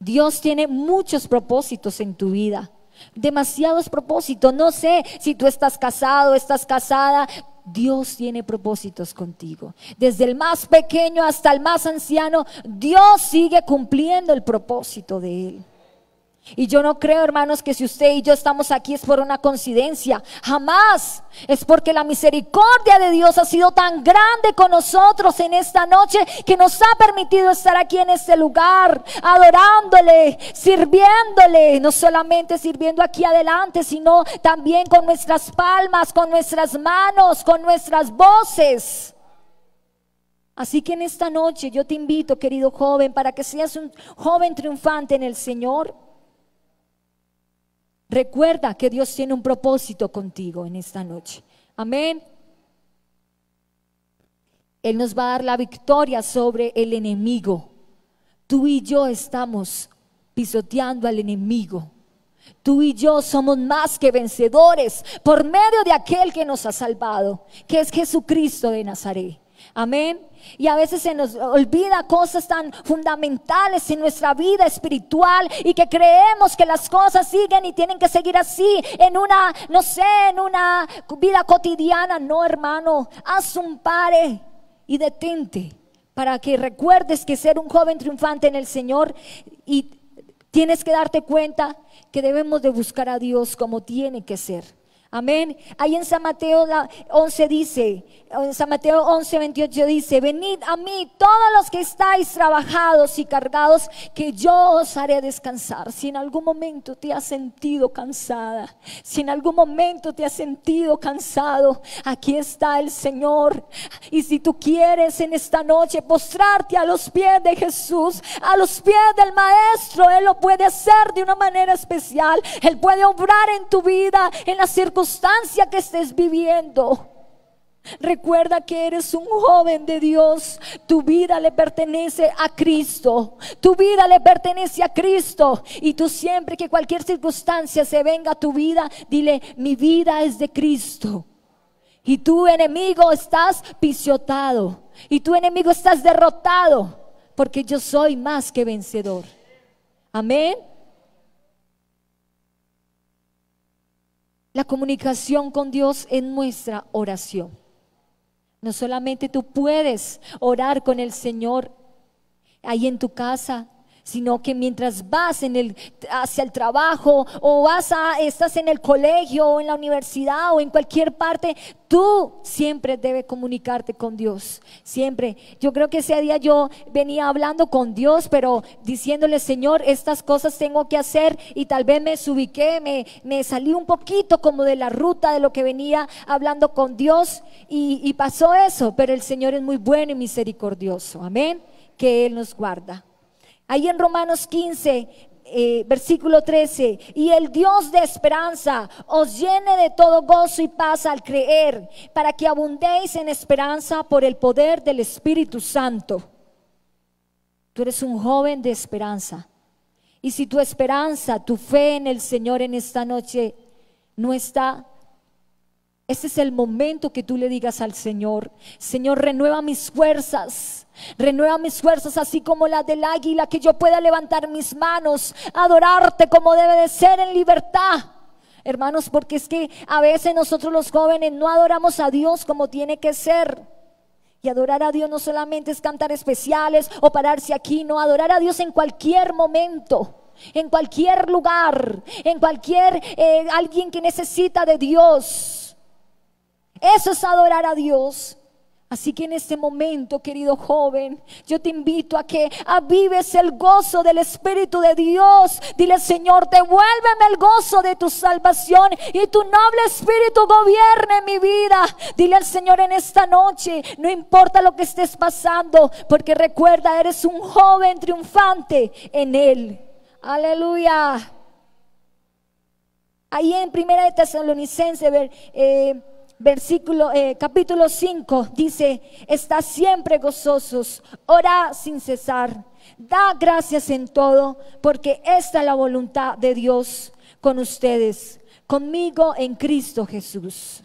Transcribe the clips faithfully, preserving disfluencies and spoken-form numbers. Dios tiene muchos propósitos en tu vida, demasiados propósitos. No sé si tú estás casado, estás casada. Dios tiene propósitos contigo. Desde el más pequeño hasta el más anciano, Dios sigue cumpliendo el propósito de Él. Y yo no creo, hermanos, que si usted y yo estamos aquí es por una coincidencia. Jamás. Es porque la misericordia de Dios ha sido tan grande con nosotros en esta noche, que nos ha permitido estar aquí en este lugar, adorándole, sirviéndole. No solamente sirviendo aquí adelante, sino también con nuestras palmas, con nuestras manos, con nuestras voces. Así que en esta noche yo te invito, querido joven, para que seas un joven triunfante en el Señor. Recuerda que Dios tiene un propósito contigo en esta noche. Amén. Él nos va a dar la victoria sobre el enemigo. Tú y yo estamos pisoteando al enemigo. Tú y yo somos más que vencedores por medio de aquel que nos ha salvado, que es Jesucristo de Nazaret. Amén. Y a veces se nos olvida cosas tan fundamentales en nuestra vida espiritual, y que creemos que las cosas siguen y tienen que seguir así en una, no sé, en una vida cotidiana. No, hermano, haz un pare y detente para que recuerdes que ser un joven triunfante en el Señor, y tienes que darte cuenta que debemos de buscar a Dios como tiene que ser. Amén. Ahí en San Mateo once dice, en San Mateo once veintiocho dice: venid a mí todos los que estáis trabajados y cargados, que yo os haré descansar. Si en algún momento te has sentido cansada, si en algún momento te has sentido cansado, aquí está el Señor. Y si tú quieres en esta noche postrarte a los pies de Jesús, a los pies del Maestro, Él lo puede hacer de una manera especial. Él puede obrar en tu vida, en las circunstancias circunstancia que estés viviendo. Recuerda que eres un joven de Dios. Tu vida le pertenece a Cristo. Tu vida le pertenece a Cristo. Y tú, siempre que cualquier circunstancia se venga a tu vida, dile: mi vida es de Cristo. Y tu enemigo estás pisoteado, y tu enemigo estás derrotado, porque yo soy más que vencedor. Amén. La comunicación con Dios es nuestra oración. No solamente tú puedes orar con el Señor ahí en tu casa, sino que mientras vas en el, hacia el trabajo, o vas a, estás en el colegio, o en la universidad, o en cualquier parte, tú siempre debes comunicarte con Dios. Siempre. Yo creo que ese día yo venía hablando con Dios, pero diciéndole: Señor, estas cosas tengo que hacer, y tal vez me desubiqué, me, me salí un poquito como de la ruta de lo que venía hablando con Dios, y, y pasó eso. Pero el Señor es muy bueno y misericordioso. Amén. Que Él nos guarda. Ahí en Romanos quince, eh, versículo trece: y el Dios de esperanza os llene de todo gozo y paz al creer, para que abundéis en esperanza por el poder del Espíritu Santo. Tú eres un joven de esperanza. Y si tu esperanza, tu fe en el Señor en esta noche no está, este es el momento que tú le digas al Señor: Señor, renueva mis fuerzas. Renueva mis fuerzas así como las del águila, que yo pueda levantar mis manos, adorarte como debe de ser, en libertad. Hermanos, porque es que a veces nosotros los jóvenes no adoramos a Dios como tiene que ser. Y adorar a Dios no solamente es cantar especiales o pararse aquí, no, adorar a Dios en cualquier momento, en cualquier lugar, en cualquier eh, alguien que necesita de Dios. Eso es adorar a Dios. Así que en este momento, querido joven, yo te invito a que avives el gozo del Espíritu de Dios. Dile: Señor, devuélveme el gozo de tu salvación, y tu noble Espíritu gobierne mi vida. Dile al Señor en esta noche: no importa lo que estés pasando, porque recuerda, eres un joven triunfante en Él. Aleluya. Ahí en Primera de Tesalonicenses, eh, Versículo, eh, capítulo cinco dice: estad siempre gozosos, orad sin cesar, da gracias en todo, porque esta es la voluntad de Dios con ustedes, conmigo en Cristo Jesús.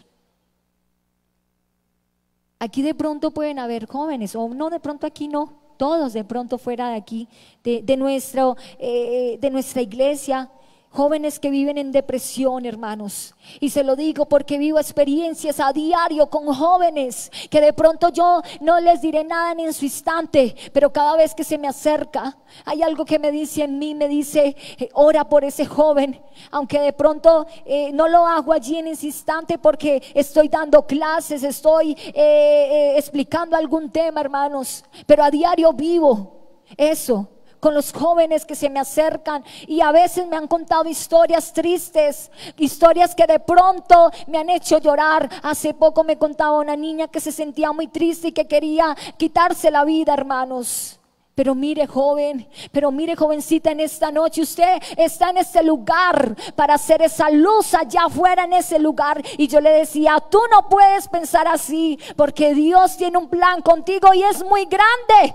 Aquí de pronto pueden haber jóvenes, o no, de pronto aquí no, todos de pronto fuera de aquí, de, de, nuestro, eh, de nuestra iglesia, jóvenes que viven en depresión, hermanos. Y se lo digo porque vivo experiencias a diario con jóvenes que de pronto yo no les diré nada en su instante, pero cada vez que se me acerca hay algo que me dice en mí, me dice eh, ora por ese joven. Aunque de pronto eh, no lo hago allí en ese instante porque estoy dando clases, estoy eh, eh, explicando algún tema, hermanos, pero a diario vivo eso con los jóvenes que se me acercan, y a veces me han contado historias tristes, historias que de pronto me han hecho llorar. Hace poco me contaba una niña que se sentía muy triste y que quería quitarse la vida, hermanos. Pero mire, joven, pero mire, jovencita, en esta noche usted está en este lugar para hacer esa luz allá afuera en ese lugar. Y yo le decía, tú no puedes pensar así, porque Dios tiene un plan contigo y es muy grande.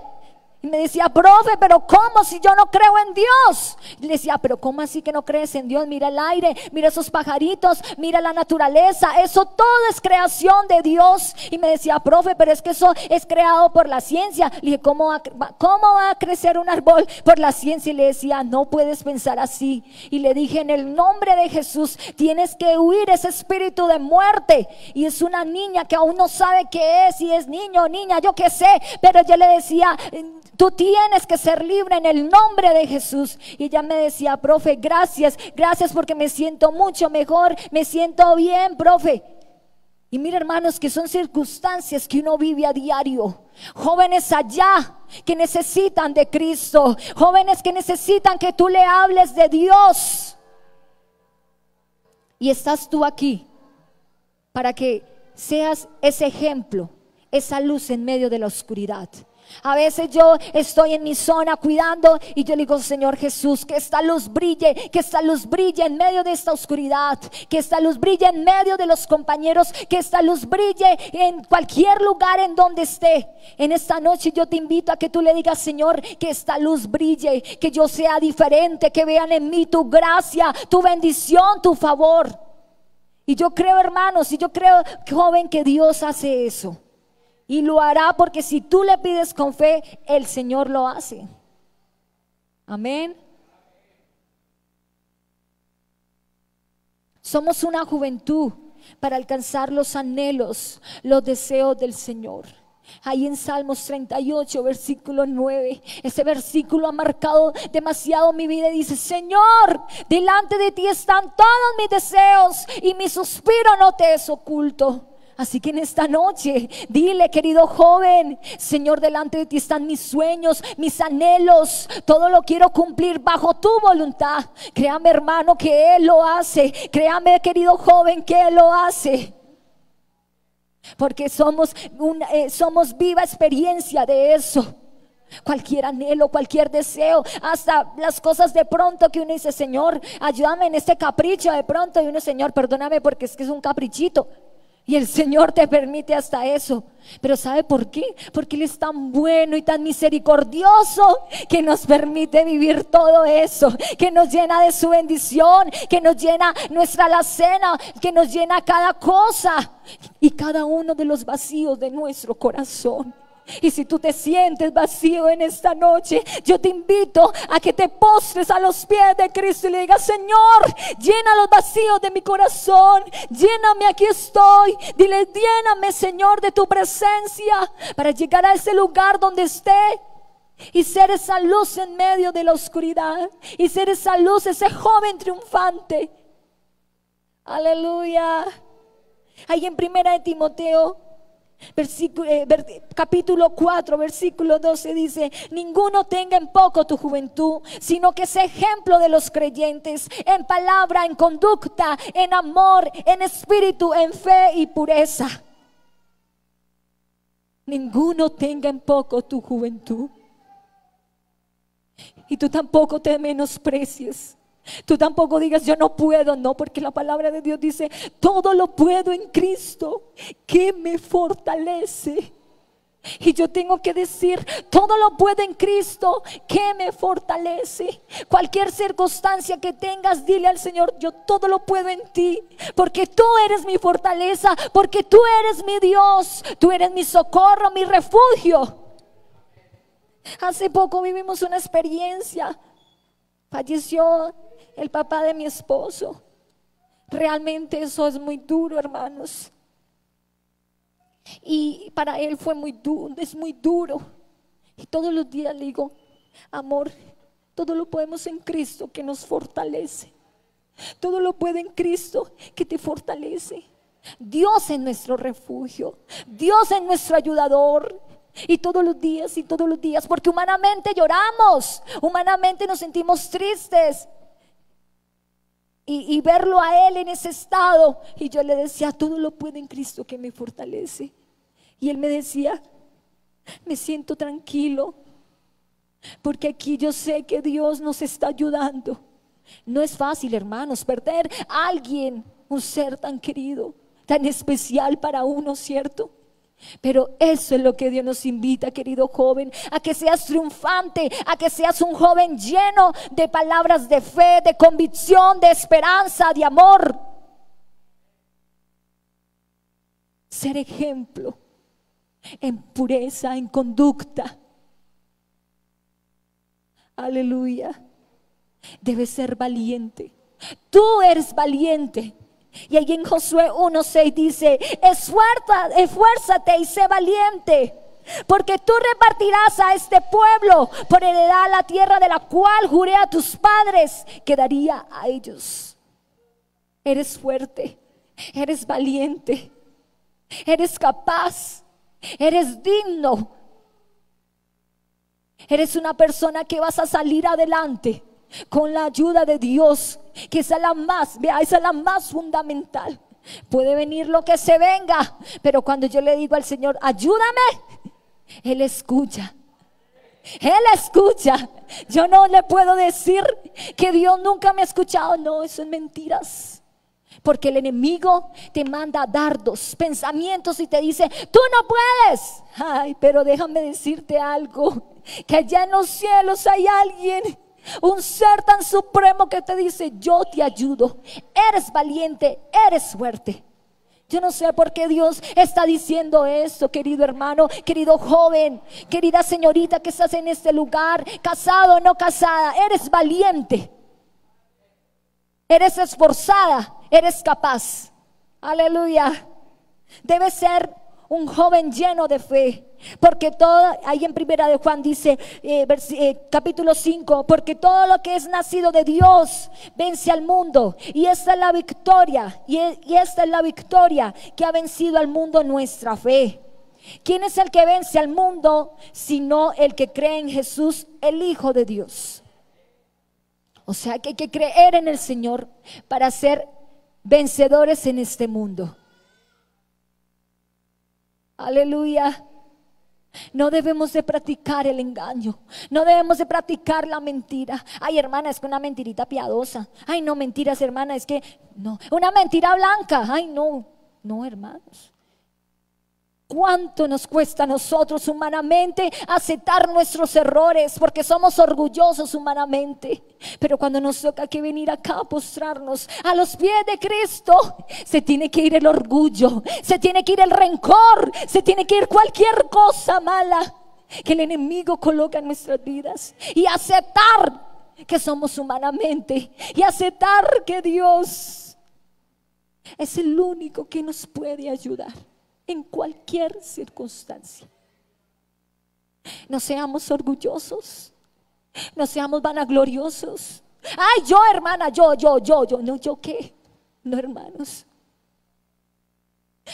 Y me decía, profe, pero ¿cómo si yo no creo en Dios? Y le decía, pero ¿cómo así que no crees en Dios? Mira el aire, mira esos pajaritos, mira la naturaleza, eso todo es creación de Dios. Y me decía, profe, pero es que eso es creado por la ciencia. Le dije, ¿cómo va, cómo va a crecer un árbol por la ciencia? Y le decía, no puedes pensar así. Y le dije, en el nombre de Jesús tienes que huir ese espíritu de muerte. Y es una niña que aún no sabe qué es, si es niño o niña, yo qué sé, pero yo le decía, tú tienes que ser libre en el nombre de Jesús. Y ella me decía, profe, gracias, gracias porque me siento mucho mejor, me siento bien, profe. Y mira, hermanos, que son circunstancias que uno vive a diario. Jóvenes allá que necesitan de Cristo, jóvenes que necesitan que tú le hables de Dios. Y estás tú aquí para que seas ese ejemplo, esa luz en medio de la oscuridad. A veces yo estoy en mi zona cuidando y yo le digo, Señor Jesús, que esta luz brille, que esta luz brille en medio de esta oscuridad, que esta luz brille en medio de los compañeros, que esta luz brille en cualquier lugar en donde esté. En esta noche yo te invito a que tú le digas, Señor, que esta luz brille, que yo sea diferente, que vean en mí tu gracia, tu bendición, tu favor. Y yo creo, hermanos, y yo creo, joven, que Dios hace eso. Y lo hará, porque si tú le pides con fe, el Señor lo hace. Amén. Somos una juventud para alcanzar los anhelos, los deseos del Señor. Ahí en Salmos treinta y ocho, versículo nueve, ese versículo ha marcado demasiado mi vida. Dice, Señor, delante de ti están todos mis deseos y mi suspiro no te es oculto. Así que en esta noche, dile, querido joven, Señor, delante de ti están mis sueños, mis anhelos, todo lo quiero cumplir bajo tu voluntad. Créame, hermano, que Él lo hace. Créame, querido joven, que Él lo hace. Porque somos, una, eh, somos viva experiencia de eso. Cualquier anhelo, cualquier deseo, hasta las cosas de pronto que uno dice, Señor, ayúdame en este capricho de pronto. Y uno, Señor, perdóname porque es que es un caprichito. Y el Señor te permite hasta eso. Pero ¿sabe por qué? Porque Él es tan bueno y tan misericordioso que nos permite vivir todo eso, que nos llena de su bendición, que nos llena nuestra alacena, que nos llena cada cosa y cada uno de los vacíos de nuestro corazón. Y si tú te sientes vacío en esta noche, yo te invito a que te postres a los pies de Cristo y le digas, Señor, llena los vacíos de mi corazón, lléname, aquí estoy. Dile, lléname, Señor, de tu presencia, para llegar a ese lugar donde esté y ser esa luz en medio de la oscuridad, y ser esa luz, ese joven triunfante. Aleluya. Ahí en primera de Timoteo Versículo, eh, ver, capítulo cuatro, versículo doce dice, ninguno tenga en poco tu juventud, sino que sea ejemplo de los creyentes en palabra, en conducta, en amor, en espíritu, en fe y pureza. Ninguno tenga en poco tu juventud. Y tú tampoco te menosprecies. Tú tampoco digas, yo no puedo, no, porque la palabra de Dios dice, todo lo puedo en Cristo que me fortalece. Y yo tengo que decir, todo lo puedo en Cristo que me fortalece. Cualquier circunstancia que tengas, dile al Señor, yo todo lo puedo en ti, porque tú eres mi fortaleza, porque tú eres mi Dios, tú eres mi socorro, mi refugio. Hace poco vivimos una experiencia. Falleció el papá de mi esposo. Realmente eso es muy duro, hermanos. Y para él fue muy duro, es muy duro. Y todos los días le digo, amor, todo lo podemos en Cristo que nos fortalece. Todo lo puede en Cristo que te fortalece. Dios es nuestro refugio. Dios es nuestro ayudador. Y todos los días y todos los días, porque humanamente lloramos, humanamente nos sentimos tristes. Y, y verlo a él en ese estado. Y yo le decía, todo lo puede en Cristo que me fortalece. Y él me decía, me siento tranquilo, porque aquí yo sé que Dios nos está ayudando. No es fácil, hermanos, perder a alguien, un ser tan querido, tan especial para uno, ¿cierto? Pero eso es lo que Dios nos invita, querido joven, a que seas triunfante, a que seas un joven lleno de palabras de fe, de convicción, de esperanza, de amor. Ser ejemplo en pureza, en conducta. Aleluya. Debes ser valiente. Tú eres valiente. Y ahí en Josué uno seis dice, esfuérzate, esfuérzate y sé valiente, porque tú repartirás a este pueblo por heredad la tierra de la cual juré a tus padres que daría a ellos. Eres fuerte, eres valiente, eres capaz, eres digno. Eres una persona que vas a salir adelante con la ayuda de Dios, que esa es la más, vea, esa es la más fundamental. Puede venir lo que se venga, pero cuando yo le digo al Señor, ayúdame, Él escucha. Él escucha. Yo no le puedo decir que Dios nunca me ha escuchado. No, eso es mentiras. Porque el enemigo te manda dardos, pensamientos y te dice, tú no puedes. Ay, pero déjame decirte algo, que allá en los cielos hay alguien, un ser tan supremo, que te dice, yo te ayudo. Eres valiente, eres fuerte. Yo no sé por qué Dios está diciendo esto, querido hermano, querido joven, querida señorita que estás en este lugar, casado o no casada. Eres valiente, eres esforzada, eres capaz. Aleluya. Debes ser un joven lleno de fe. Porque todo, ahí en primera de Juan dice, eh, vers, eh, capítulo cinco, porque todo lo que es nacido de Dios vence al mundo. Y esta es la victoria, y, es, y esta es la victoria que ha vencido al mundo, nuestra fe. ¿Quién es el que vence al mundo? Sino el que cree en Jesús, el Hijo de Dios. O sea que hay que creer en el Señor para ser vencedores en este mundo. Aleluya. No debemos de practicar el engaño, no debemos de practicar la mentira. Ay, hermana, es que una mentirita piadosa. Ay, no, mentiras, hermana, es que no, una mentira blanca. Ay, no, no, hermanos. ¿Cuánto nos cuesta a nosotros humanamente aceptar nuestros errores? Porque somos orgullosos humanamente. Pero cuando nos toca que venir acá a postrarnos a los pies de Cristo, se tiene que ir el orgullo, se tiene que ir el rencor, se tiene que ir cualquier cosa mala que el enemigo coloca en nuestras vidas. Y aceptar que somos humanamente, y aceptar que Dios es el único que nos puede ayudar en cualquier circunstancia. No seamos orgullosos, no seamos vanagloriosos. Ay, yo, hermana, yo, yo, yo, yo, no, yo qué. No, hermanos.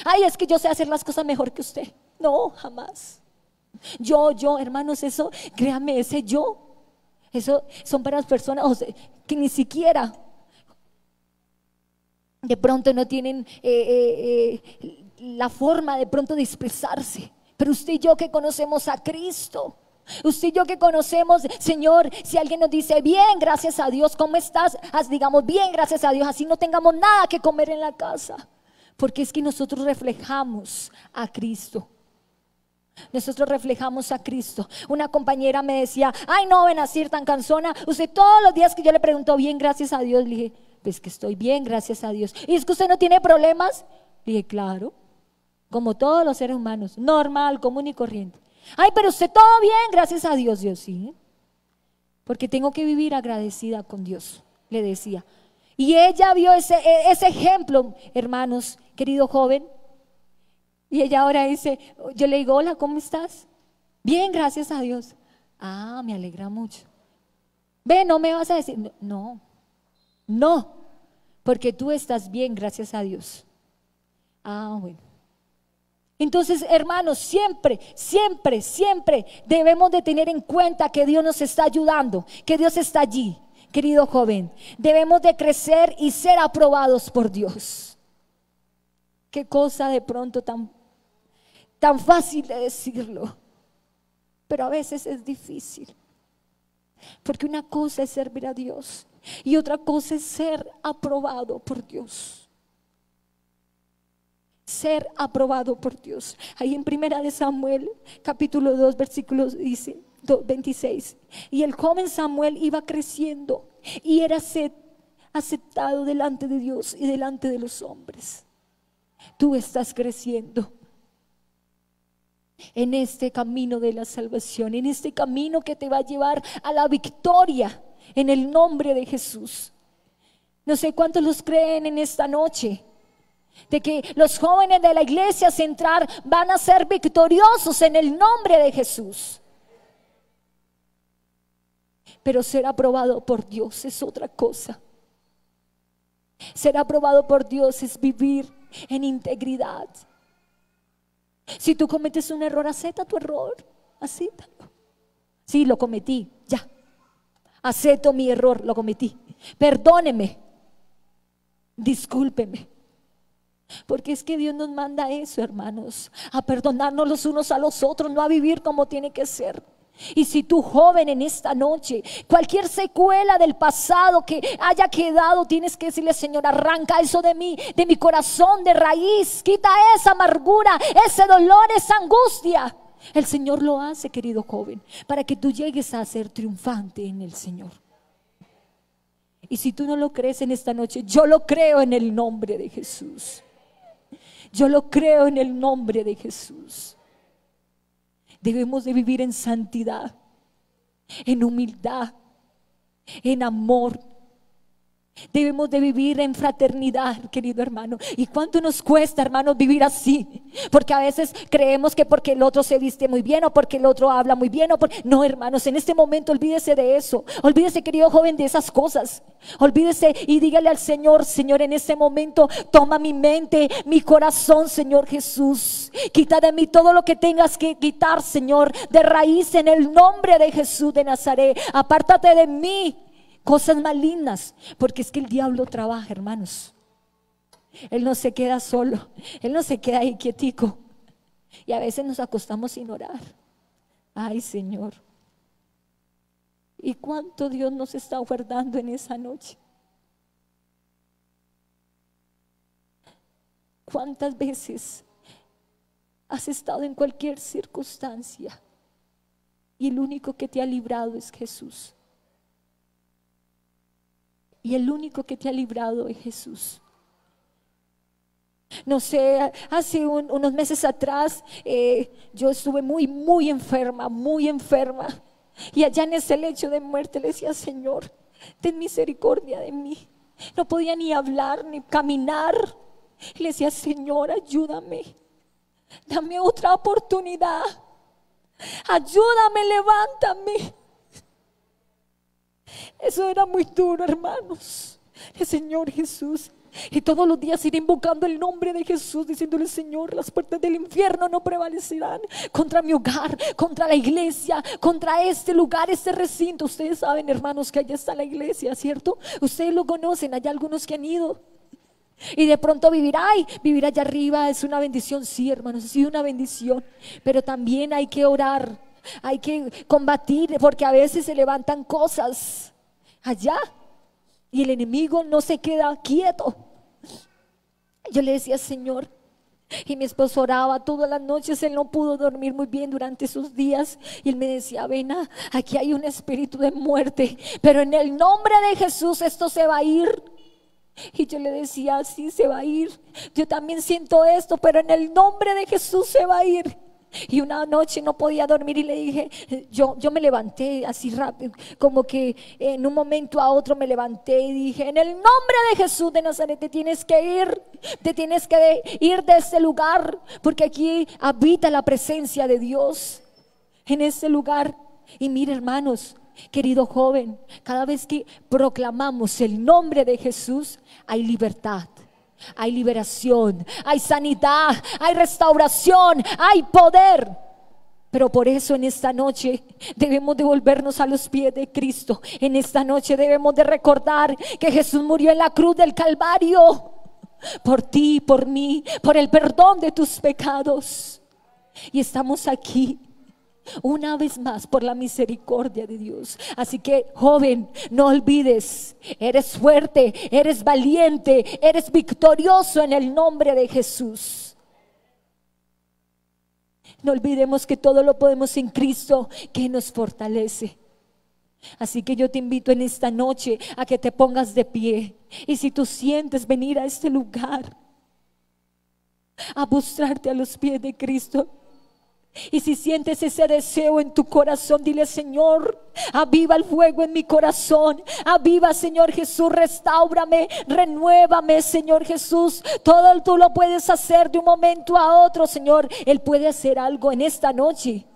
Ay, es que yo sé hacer las cosas mejor que usted. No, jamás. Yo, yo, hermanos, eso, créame, ese yo, eso son para las personas, o sea, que ni siquiera de pronto no tienen eh, eh, eh, la forma de pronto de expresarse. Pero usted y yo que conocemos a Cristo, usted y yo que conocemos, Señor, si alguien nos dice, bien, gracias a Dios, ¿cómo estás? As, digamos, bien, gracias a Dios, así no tengamos nada que comer en la casa. Porque es que nosotros reflejamos a Cristo. Nosotros reflejamos a Cristo. Una compañera me decía, ay, no, Benazir, tan cansona. Usted todos los días que yo le pregunto, bien, gracias a Dios, le dije, pues que estoy bien, gracias a Dios. ¿Y es que usted no tiene problemas? Le dije, claro. Como todos los seres humanos, normal, común y corriente. Ay, pero usted todo bien, gracias a Dios. Dios, sí, porque tengo que vivir agradecida con Dios, le decía. Y ella vio ese, ese ejemplo, hermanos, querido joven. Y ella ahora dice, yo le digo, hola, ¿cómo estás? Bien, gracias a Dios. Ah, me alegra mucho. Ve, no me vas a decir, no, no, no, porque tú estás bien, gracias a Dios. Ah, bueno. Entonces, hermanos, siempre, siempre, siempre debemos de tener en cuenta que Dios nos está ayudando, que Dios está allí, querido joven. Debemos de crecer y ser aprobados por Dios. Qué cosa de pronto tan, tan fácil de decirlo, pero a veces es difícil. Porque una cosa es servir a Dios y otra cosa es ser aprobado por Dios. Ser aprobado por Dios. Ahí en Primera de Samuel, capítulo dos, versículos dice, veintiséis. Y el joven Samuel iba creciendo y era aceptado delante de Dios y delante de los hombres. Tú estás creciendo en este camino de la salvación, en este camino que te va a llevar a la victoria en el nombre de Jesús. No sé cuántos los creen en esta noche, de que los jóvenes de la iglesia central van a ser victoriosos en el nombre de Jesús. Pero ser aprobado por Dios es otra cosa. Ser aprobado por Dios es vivir en integridad. Si tú cometes un error, acepta tu error, acéptalo. Sí, lo cometí, ya. Acepto mi error, lo cometí. Perdóneme, discúlpeme. Porque es que Dios nos manda eso, hermanos, a perdonarnos los unos a los otros, no a vivir como tiene que ser. Y si tú, joven, en esta noche, cualquier secuela del pasado que haya quedado, tienes que decirle, Señor, arranca eso de mí, de mi corazón de raíz, quita esa amargura, ese dolor, esa angustia. El Señor lo hace, querido joven, para que tú llegues a ser triunfante en el Señor. Y si tú no lo crees en esta noche, yo lo creo en el nombre de Jesús. Yo lo creo en el nombre de Jesús. Debemos de vivir en santidad, en humildad, en amor. Debemos de vivir en fraternidad, querido hermano. ¿Y cuánto nos cuesta, hermanos, vivir así? Porque a veces creemos que porque el otro se viste muy bien o porque el otro habla muy bien o por... No, hermanos, en este momento olvídese de eso. Olvídese, querido joven, de esas cosas. Olvídese y dígale al Señor, Señor, en este momento toma mi mente, mi corazón, Señor Jesús. Quita de mí todo lo que tengas que quitar, Señor, de raíz, en el nombre de Jesús de Nazaret. Apártate de mí cosas malignas, porque es que el diablo trabaja, hermanos. Él no se queda solo, él no se queda ahí quietico. Y a veces nos acostamos sin orar. Ay, Señor. ¿Y cuánto Dios nos está guardando en esa noche? ¿Cuántas veces has estado en cualquier circunstancia y el único que te ha librado es Jesús? Y el único que te ha librado es Jesús. No sé, hace un, unos meses atrás eh, yo estuve muy, muy enferma, muy enferma. Y allá en ese lecho de muerte le decía, Señor, ten misericordia de mí. No podía ni hablar, ni caminar. Y le decía, Señor, ayúdame. Dame otra oportunidad. Ayúdame, levántame. Eso era muy duro, hermanos. El Señor Jesús. Y todos los días ir invocando el nombre de Jesús, diciéndole, Señor, las puertas del infierno no prevalecerán contra mi hogar, contra la iglesia, contra este lugar, este recinto. Ustedes saben, hermanos, que allá está la iglesia, ¿cierto? Ustedes lo conocen, hay algunos que han ido. Y de pronto vivir, ay, vivir allá arriba es una bendición. Sí, hermanos, ha sido una bendición, pero también hay que orar, hay que combatir, porque a veces se levantan cosas allá y el enemigo no se queda quieto. Yo le decía, Señor, y mi esposo oraba todas las noches. Él no pudo dormir muy bien durante esos días y él me decía, Vena, aquí hay un espíritu de muerte, pero en el nombre de Jesús esto se va a ir. Y yo le decía, sí, se va a ir, yo también siento esto, pero en el nombre de Jesús se va a ir. Y una noche no podía dormir y le dije, yo, yo me levanté así rápido, como que en un momento a otro me levanté y dije, en el nombre de Jesús de Nazaret te tienes que ir, te tienes que ir de este lugar, porque aquí habita la presencia de Dios en este lugar. Y mire, hermanos, querido joven, cada vez que proclamamos el nombre de Jesús hay libertad, hay liberación, hay sanidad, hay restauración, hay poder. Pero por eso en esta noche debemos de volvernos a los pies de Cristo. En esta noche debemos de recordar que Jesús murió en la cruz del Calvario por ti, por mí, por el perdón de tus pecados. Y estamos aquí una vez más por la misericordia de Dios. Así que, joven, no olvides, eres fuerte, eres valiente, eres victorioso en el nombre de Jesús. No olvidemos que todo lo podemos en Cristo que nos fortalece. Así que yo te invito en esta noche a que te pongas de pie. Y si tú sientes venir a este lugar a postrarte a los pies de Cristo, y si sientes ese deseo en tu corazón, dile: Señor, aviva el fuego en mi corazón, aviva, Señor Jesús, restáurame, renuévame, Señor Jesús. Todo tú lo puedes hacer de un momento a otro, Señor. Él puede hacer algo en esta noche,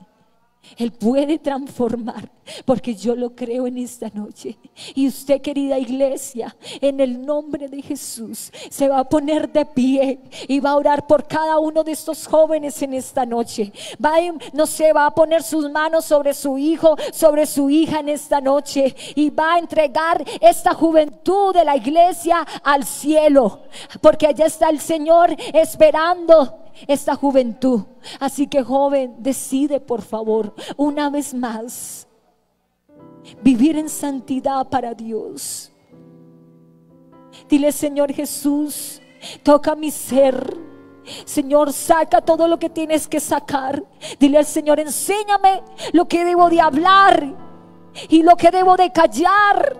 Él puede transformar, porque yo lo creo en esta noche. Y usted, querida iglesia, en el nombre de Jesús se va a poner de pie y va a orar por cada uno de estos jóvenes en esta noche. Va a, no sé, va a poner sus manos sobre su hijo, sobre su hija en esta noche, y va a entregar esta juventud de la iglesia al cielo, porque allá está el Señor esperando esta juventud. Así que, joven, decide por favor una vez más vivir en santidad para Dios. Dile: Señor Jesús, toca mi ser, Señor, saca todo lo que tienes que sacar. Dile al Señor: enséñame lo que debo de hablar y lo que debo de callar.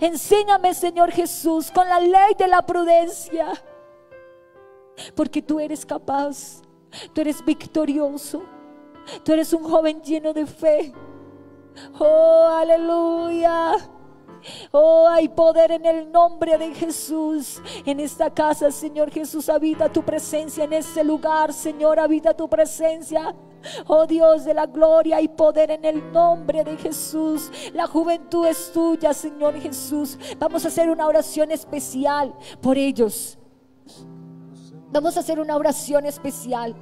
Enséñame, Señor Jesús, con la ley de la prudencia, porque tú eres capaz, tú eres victorioso, tú eres un joven lleno de fe. Oh, aleluya. Oh, hay poder en el nombre de Jesús. En esta casa, Señor Jesús, habita tu presencia. En este lugar, Señor, habita tu presencia. Oh Dios de la gloria, hay poder en el nombre de Jesús. La juventud es tuya, Señor Jesús. Vamos a hacer una oración especial por ellos. Vamos a hacer una oración especial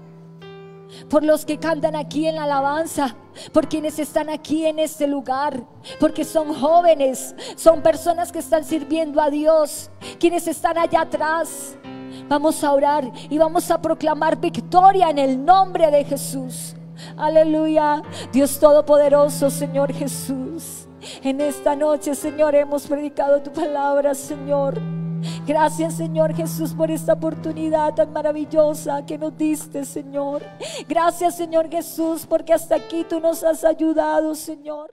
por los que cantan aquí en la alabanza, por quienes están aquí en este lugar, porque son jóvenes, son personas que están sirviendo a Dios, quienes están allá atrás. Vamos a orar y vamos a proclamar victoria en el nombre de Jesús. Aleluya. Dios todopoderoso, Señor Jesús, en esta noche, Señor, hemos predicado tu palabra, Señor. Gracias, Señor Jesús, por esta oportunidad tan maravillosa que nos diste, Señor. Gracias, Señor Jesús, porque hasta aquí tú nos has ayudado, Señor.